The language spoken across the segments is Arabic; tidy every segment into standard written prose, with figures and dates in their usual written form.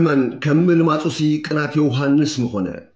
كمان كمل ما تصي قنات يوحنس مخونه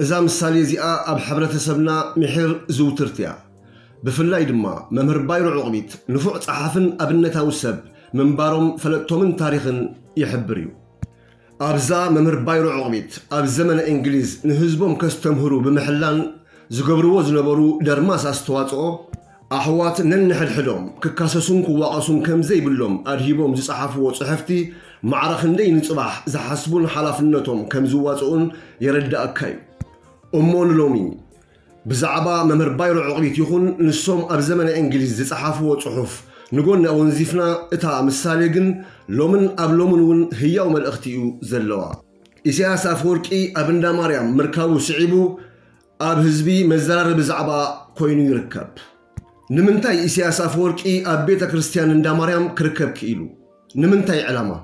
إذا مثالي زياء أب حبرة سبنا محير زوترتيا بفلاي دما ممهر بايرو العقميت نفوع صحافن أبنتها وسب من بارم فلتومن تاريخ يحبريو أبزا ممهر بايرو العقميت أب زمن إنجليز نهزبهم كستمهرو بمحلان زقبرو زنبرو درماس أستواتو أحوات ننحل حلوم ككاسسون كواقصون كم زي بلوم أرهيبهم زي صحافو وصحفتي معرخندين صباح زحسبون حلافنتهم كم زواتون يرد أكايو أمون لومي بزعبا ممر بايرو عقليت يخون نسوم أب زمن إنجليز صحاف وصحف نقولنا أون زيفنا إتا مساليقن لومن أب لومن ون هي وما الأختيو زلوا إسياس أفوركي أبندا مريم مركبو سعيبو أب هزبي مزرار بزعبا كوينو يركب نمنتاي إسياس أفوركي أب بيتا كريستيان دا مريم كركب كيلو نمنتاي علامة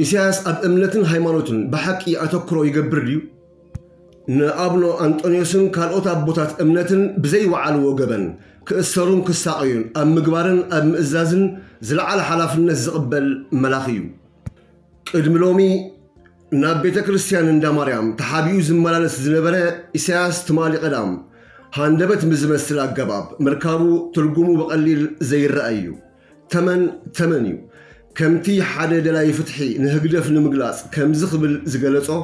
إسياس أب أمنتن هايمانوتن بحكي أتوكرو يقبرليو نابنو أنطونيوسن كالأوت أبوتات أمنتن بزي وعلو وقبن كأسرون كساقيون أم مقبارن أم إزازن زلعال حلافن الزقبل ملاخيو قدملومي ناب بيتا كريستيان دا مريم تحابيو زمالالس زنبرة إساس تمالي قدام هاندبت مزمسلا قباب مركابو تلقومو بقليل زي الرأيو تمنيو كمتي حدا دلاي فتحي نهقدف نمقلاس كم زقبل زقلتو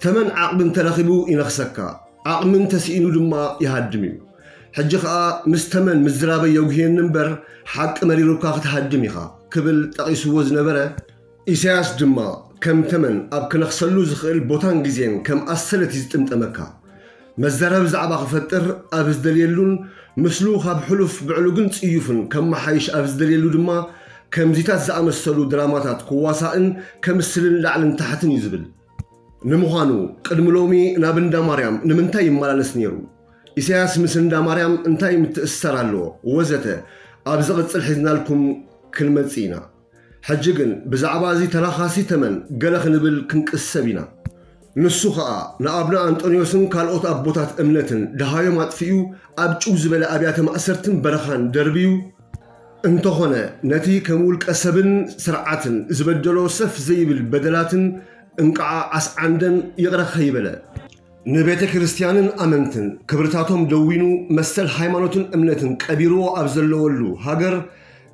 تمن عقب ترخبو ينخسكا عقب تسئنو دما يهدميو حجخا مستمن مزرابي يوغين نمبر حق مريرو كاخت هدميخا كبل تقيسو وزن بره إساس دما كم تمن أب كنخسلو زخيل بوتان جزين كم أسلتي زتمتمكا مزراب زعبا خفتر أبز دليلون مسلوخا بحلوف بعلوغن تسيوفن كم محايش أبز دليلو دما كم زيتات زأمسلو دراماتات قواسائن كم السلن لعلن تحتن يزبل نموخانو قدم لومي نابن دا مريم نمنتاي يمالالس نيرو إسياس مسن دا مريم انتاي متأسرالو وزته أبزغت صلحزنا لكم كلمة سينا حجقن بزعبازي تراخاسي تمن قلخ نبل كنك السبينا نسوخا نابنا أنطونيوسن كالقوت أبوتات أمنتن دهايو ماتفئو أبجوز بلا أبيات مأسرتن برخان دربيو انتخونا نتي كمولك أسبن سرعتن زبدلو سف زي بالبدلاتن انقع عسعندن يغرق خيبله نبيت كريستيانن امنتن كبرتاتهم دوينو مثل هايمانوتن امنتن كبيرو ابزلولو هاجر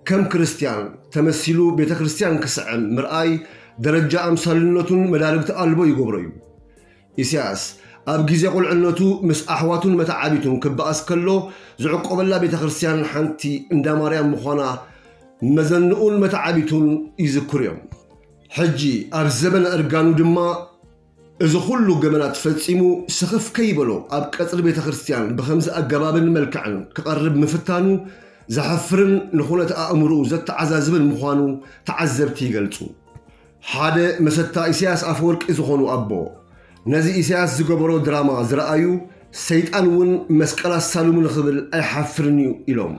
كم كريستيان تمثلوا بيتا كريستيان كسعم مرآي درجة أمثالنتون مداربت قلبو يقبريو إسياس أب جزي يقول عنتو مس أحواتون متعابيتون كبأس كلو زعق قبلا بيتا كريستيان حنتي إندا مريم مخانا مزنقون متعابيتون يذكريهم حجي أب زبن أرقانو دما إذا خلوا جملات فتسمو سخف كيبلو أب كتر بيتا كريستيان بخمسة أجراب الملكعن كقرب مفتانو زحفرن نخونة أمرو زت عزازب المخانو تعذب تيجلتو حدا مستا إسياس أفورك إذا خانو أبو نزي إسياس زقبرو دراما زرأيو سيد أنون مسكلا سالم من خبل أحفرنيو إلهم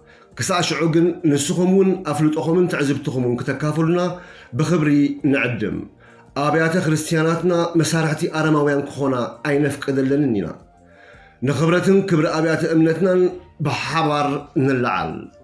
كساع شعوقن نسخمون أفلوت أخمون تعزبتخمون كتكافلنا بخبري نعدم أبيات كريستياناتنا مسارحتي أرماويان كخونا أي نفقد لننا نخبرتن كبر أبيات أمنتنا بحبر نلعل